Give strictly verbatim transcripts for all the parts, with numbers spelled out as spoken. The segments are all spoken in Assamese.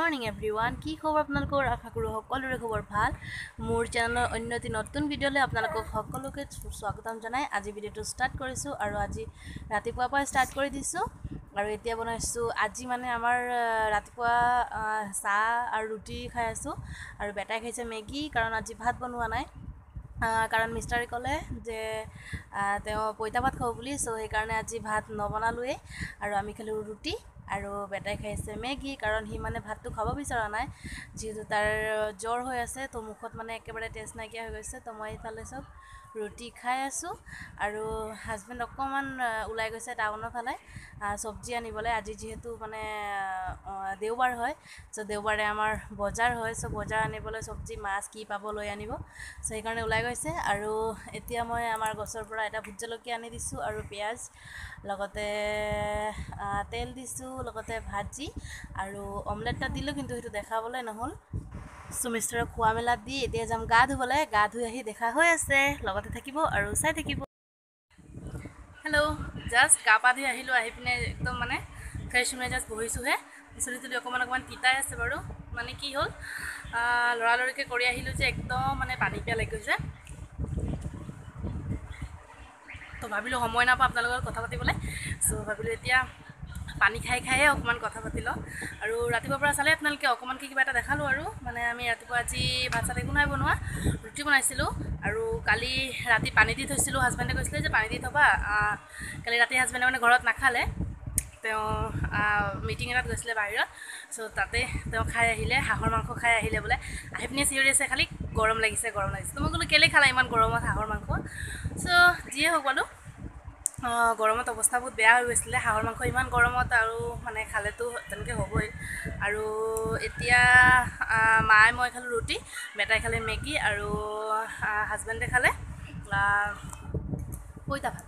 মর্নিং এভরিওয়ান, কি খবর আপনাদের? আশা করি সকলের খবর ভাল। মোর চ্যানেলের অন্য এটি নতুন ভিডিওলে আপনাদের সকলকে স্বাগতম জানাই। আজি ভিডিওটো স্টার্ট কৰিছো আৰু আজি ৰাতিপুৱাৰ পৰা স্টার্ট কৰি দিছো আৰু এতিয়া বনাইছো। আজি মানে আমাৰ ৰাতিপুৱা চাহ আৰু ৰুটি খাই আছো আৰু বেটাই খাইছে মেগি, কাৰণ আজি ভাত বনোৱা নাই। কারণ মিস্টারে কলে যে পইতা ভাত খাব বুলি, সো সেইকাৰণে আজি ভাত নবনালোৱে আৰু আমি খালো ৰুটি। আৰু বেটাই খাইছে মেগি, কাৰণ সি মানে ভাতটো খাব বিচৰা নাই, যেহেতু তাৰ জ্বৰ হৈ আছে। তো মুখত মানে একেবাৰে টেষ্ট নাইকিয়া হৈ গৈছে। তো মই এইফালে চব ৰুটি খাই আছোঁ আৰু হাজবেণ্ড অকণমান ওলাই গৈছে টাউনৰ ফালে চব্জি আনিবলৈ। আজি যিহেতু মানে দেওবাৰ হয়, চ' দেওবাৰে আমাৰ বজাৰ হয়, চ' বজাৰ আনিবলৈ চব্জি মাছ কি পাব লৈ আনিব, চ' সেইকাৰণে ওলাই গৈছে। আৰু এতিয়া মই আমাৰ গছৰ পৰা এটা ভোট জলকীয়া আনি দিছোঁ আৰু পিঁয়াজ লগতে তেল দিছোঁ, লগতে ভাজি আৰু অমলেট এটা দিলোঁ, কিন্তু সেইটো দেখাবলৈ নহ'ল। সো মিষ্টাৰক খোৱা মেলা দি এতিয়া যাম গা ধুবলৈ। গা ধুই আহি দেখা হৈ আছে, লগতে থাকিব আৰু চাই থাকিব। হেল্ল', জাষ্ট গা পা ধুই আহিলোঁ, আহি পিনে একদম মানে ফ্ৰেছ হৈ জাষ্ট বহিছোঁহে। চুলি তুলি অকণমান অকণমান তিতাই আছে বাৰু, মানে কি হ'ল লৰালৰিকৈ কৰি আহিলোঁ যে একদম মানে পানী পিয়া লাগি গৈছে। তো ভাবিলোঁ সময় নাপাওঁ আপোনালোকৰ কথা পাতিবলৈ, চ' ভাবিলোঁ এতিয়া পানী খাই খায়ে অকণমান কথা পাতি লওঁ। আৰু ৰাতিপুৱাৰ পৰা চালে আপোনালোকে অকণমানকৈ কিবা এটা দেখালোঁ। আৰু মানে আমি ৰাতিপুৱা আজি ভাত চাত একো নাই বনোৱা, ৰুটি বনাইছিলোঁ। আৰু কালি ৰাতি পানী দি থৈছিলোঁ, হাজবেণ্ডে কৈছিলে যে পানী দি থ'বা। কালি ৰাতি হাজবেণ্ডে মানে ঘৰত নাখালে, তেওঁ মিটিং এটাত গৈছিলে বাহিৰত, চ' তাতে তেওঁ খাই আহিলে, হাঁহৰ মাংস খাই আহিলে বোলে। আহি পিনে চিঞৰি আছে খালি গৰম লাগিছে গৰম লাগিছে। তো মই ক'লোঁ কেলে খালা ইমান গৰমত হাঁহৰ মাংস? চ' যিয়ে হওক বাৰু গৰমত অৱস্থা বহুত বেয়া হৈ গৈছিলে, হাঁহৰ মাংস ইমান গৰমত আৰু মানে খালেতো তেনেকৈ হ'বই। আৰু এতিয়া মায়ে মই খালোঁ ৰুটি, বেটাই খালে মেগী আৰু হাজবেণ্ডে খালে পইতা ভাত।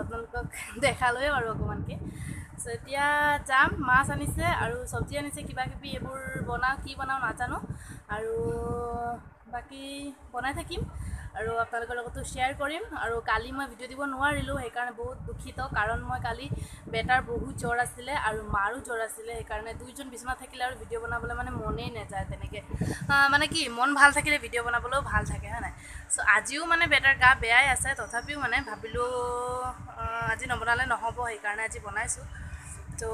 আপোনালোকক দেখালৈ আৰু অকণমানকৈ। চ' এতিয়া যাম, মাছ আনিছে আৰু চব্জি আনিছে, কিবা কিবি এইবোৰ বনাওঁ কি বনাওঁ নাজানো, আৰু বাকী বনাই থাকিম আৰু আপোনালোকৰ লগতো শ্বেয়াৰ কৰিম। আৰু কালি মই ভিডিঅ' দিব নোৱাৰিলোঁ, সেইকাৰণে বহুত দুখিত, কাৰণ মই কালি বেটাৰ বহুত জ্বৰ আছিলে আৰু মাৰো জ্বৰ আছিলে, সেইকাৰণে দুইজন বিচনাত থাকিলে আৰু ভিডিঅ' বনাবলৈ মানে মনেই নাযায় তেনেকৈ। মানে কি মন ভাল থাকিলে ভিডিঅ' বনাবলৈও ভাল থাকে, হয় নাই? চ' আজিও মানে বেটাৰ গা বেয়াই আছে, তথাপিও মানে ভাবিলোঁ আজি নবনালে নহ'ব, সেইকাৰণে আজি বনাইছোঁ। ত'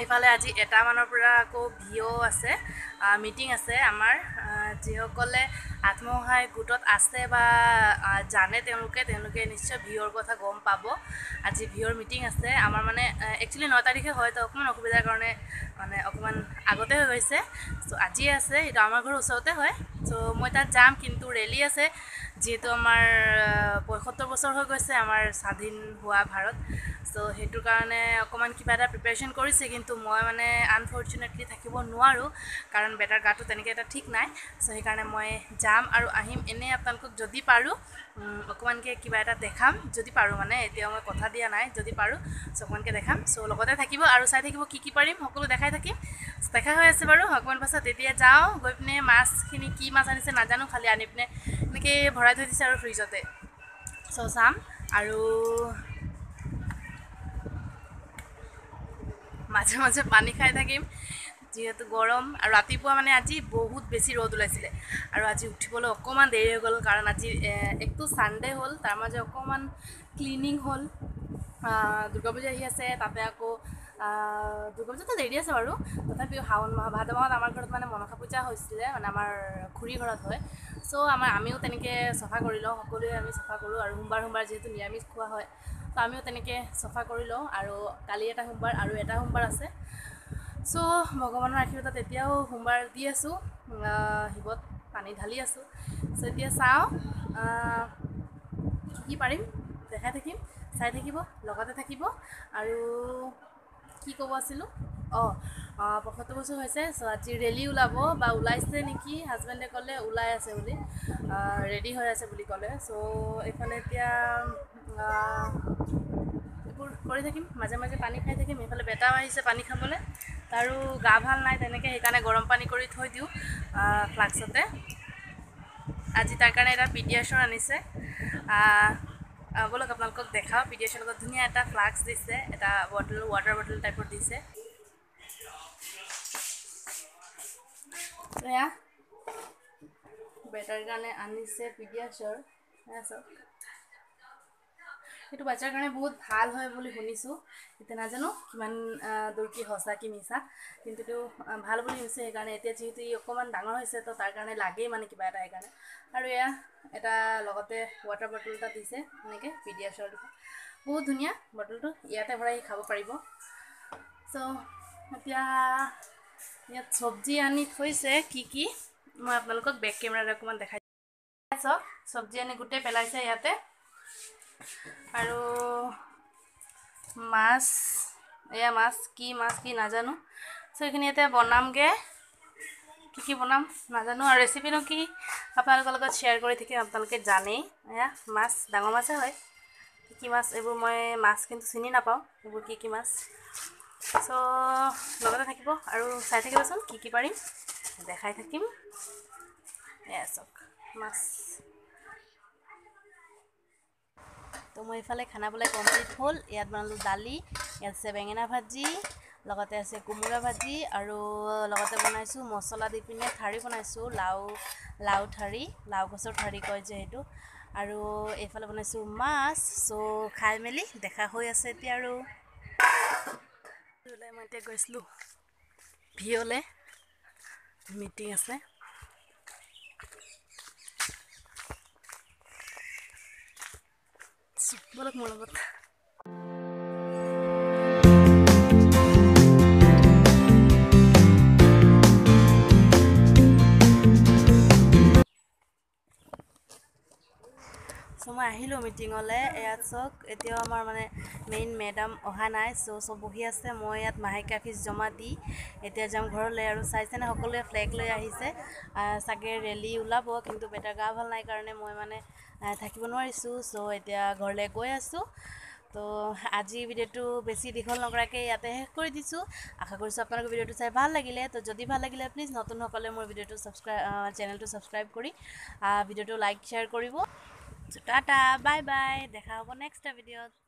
এইফালে আজি এটামানৰ পৰা আকৌ ভিঅ' আছে, মিটিং আছে। আমাৰ যিসকলে আত্মসহায়ক গোটত আছে বা জানে তেওঁলোকে তেওঁলোকে নিশ্চয় ভিঅ'ৰ কথা গম পাব। আজি ভিঅ'ৰ মিটিং আছে আমাৰ, মানে একচুৱেলি ন তাৰিখে হয়, তো অকণমান অসুবিধাৰ কাৰণে মানে অকণমান আগতে হৈ গৈছে। চ' আজিয়ে আছে, এইটো আমাৰ ঘৰৰ ওচৰতে হয়। চ' মই তাত যাম, কিন্তু ৰেলী আছে, যিহেতু আমাৰ পঁয়সত্তৰ বছৰ হৈ গৈছে আমাৰ স্বাধীন হোৱা ভাৰত। চ' সেইটোৰ কাৰণে অকণমান কিবা এটা প্ৰিপেৰেশ্যন কৰিছে, কিন্তু মই মানে আনফৰ্চুনেটলি থাকিব নোৱাৰোঁ, কাৰণ বেটাৰ গাটো তেনেকৈ এটা ঠিক নাই। চ' সেইকাৰণে মই যাম আৰু আহিম। এনেই আপোনালোকক যদি পাৰোঁ অকণমানকৈ কিবা এটা দেখাম, যদি পাৰোঁ মানে, এতিয়া মই কথা দিয়া নাই, যদি পাৰোঁ চ' অকণমানকৈ দেখাম। চ' লগতে থাকিব আৰু চাই থাকিব কি কি পাৰিম, সকলো দেখাই থাকিম। দেখা হৈ আছে বাৰু অকণমান পাছত। এতিয়া যাওঁ, গৈ পিনে মাছখিনি কি মাছ আনিছে নাজানো, খালি আনি পিনে এনেকৈ ভৰাই থৈ দিছে আৰু ফ্ৰিজতে, চ' চাম। আৰু মাজে মাজে পানী খাই থাকিম, যিহেতু গৰম। আৰু ৰাতিপুৱা মানে আজি বহুত বেছি ৰ'দ ওলাইছিলে আৰু আজি উঠিবলৈ অকণমান দেৰি হৈ গ'ল, কাৰণ আজি একটো ছানডে হ'ল, তাৰ মাজে অকণমান ক্লিনিং হ'ল। দুৰ্গা পূজা আহি আছে, তাতে আকৌ দুৰ্গা পূজাতো দেৰি আছে বাৰু, তথাপিও শাওণ মাহ ভাদ মাহত আমাৰ ঘৰত মানে মনসা পূজা হৈছিলে, মানে আমাৰ খুৰী ঘৰত হয়। চ' আমাৰ আমিও তেনেকৈ চফা কৰি লওঁ, সকলোৱে আমি চফা কৰোঁ। আৰু সোমবাৰ সোমবাৰ যিহেতু নিৰামিষ খোৱা হয়, তো আমিও তেনেকৈ চফা কৰি লওঁ। আৰু কালি এটা সোমবাৰ আৰু এটা সোমবাৰ আছে, চ' ভগৱানৰ আশীৰ্বাদত এতিয়াও সোমবাৰ দি আছোঁ, শিৱত পানী ঢালি আছোঁ। চ' এতিয়া চাওঁ কি কি পাৰিম, দেখাই থাকিম, চাই থাকিব, লগতে থাকিব। আৰু কি ক'ব আছিলোঁ, অঁ পঁয়সত্তৰ বছৰ হৈছে, চ' আজি ৰেলী ওলাব বা ওলাইছে নেকি, হাজবেণ্ডে ক'লে ওলাই আছে বুলি, ৰেডি হৈ আছে বুলি ক'লে। চ' এইফালে এতিয়া এইবোৰ কৰি থাকিম, মাজে মাজে পানী খাই থাকিম। এইফালে বেটাও আহিছে পানী খাবলৈ, তাৰো গা ভাল নাই তেনেকৈ, সেইকাৰণে গৰম পানী কৰি থৈ দিওঁ ফ্লাক্সতে। আজি তাৰ কাৰণে এটা পিডিয়াছৰ আনিছে, ব'লক আপোনালোকক দেখাওঁ। পিডিয়াছৰ লগত ধুনীয়া এটা ফ্লাক্স দিছে, এটা বটল, ৱাটাৰ বটল টাইপৰ দিছে। Yeah. Better than unnecessary pediasure. Yes, okay. It was a kind of both Halhoevoli Hunisu, Itanazano, Kiman Durki Hosaki Misa, into Halvoli Sagana, Yokoman Dango, set of Tagana Lagi, Manikibatagan. Area at a logote water bottle that is a naked pediasure. Both Dunia, bottle to Yatavai Kavaparibo. So, yeah, yet Sobji and it was a kiki. मैं आप लोगों को बैक कैमरा रखूँगा देखा जाए सब्जियाँ ने गुटे पहले से यहाँ थे और मास या मास की मास की ना जानू तो इकने ये तो बनाम के क्योंकि बनाम ना जानू और रेसिपी नो की आप लोगों को शेयर करें थी कि आप लोगों के जाने या मास दांगों मास है क्योंकि मास एबो मैं मास किन्तु सुनी ना पाऊँ एबो क्योंकि मास तो लोगों ने क्या और साइड के बसन क्योंकि पड़ी দেখাই থাকিম এসক মাছ তো মই ইফালে খানা বলে কমপ্লিট হল ইয়াত বানালো ডালি এলসে বেঙেনা ভাজি লগতে আছে কুমড়া ভাজি আৰু লগতে বনাইছো মছলা দি পিনে ঠাৰি বনাইছো লাউ লাউ ঠাৰি লাউ গছৰ ঠাৰি কয় যে হেতু আৰু ইফালে বনাইছো মাছ সো খাই মেলি দেখা হৈ আছে তে আৰু লৈ মতে গৈছলু ভিয়লে meeting আছে বলক মলবত সোমা আহিলো meeting হলে এয়াত চক এতিয়া আমাৰ মানে মেইন ম্যাডাম অহা নাই সো সব বহি আছে মই ইয়াত মাহে কাফিস জমা দি এতিয়া যাম ঘৰলৈ আৰু চাইছেনে সকলে ফ্ল্যাগ লৈ আহিছে সাগে ৰেলি উলাব কিন্তু বেটা গা ভাল নাই কাৰণে মই মানে থাকিব নোৱাৰিছো সো এতিয়া ঘৰলৈ গৈ আছো তো আজি ভিডিওটো বেছি দীঘল নকৰাকে ইয়াতে শেষ কৰি দিছো আশা কৰিছো আপোনালোকৰ ভিডিওটো চাই ভাল লাগিলে তো যদি ভাল লাগিলে প্লিজ নতুন সকলে মোৰ ভিডিওটো সাবস্ক্রাইব চ্যানেলটো সাবস্ক্রাইব কৰি ভিডিওটো লাইক শেয়ার কৰিব So, tata, bye bye. Dekha hobo next video.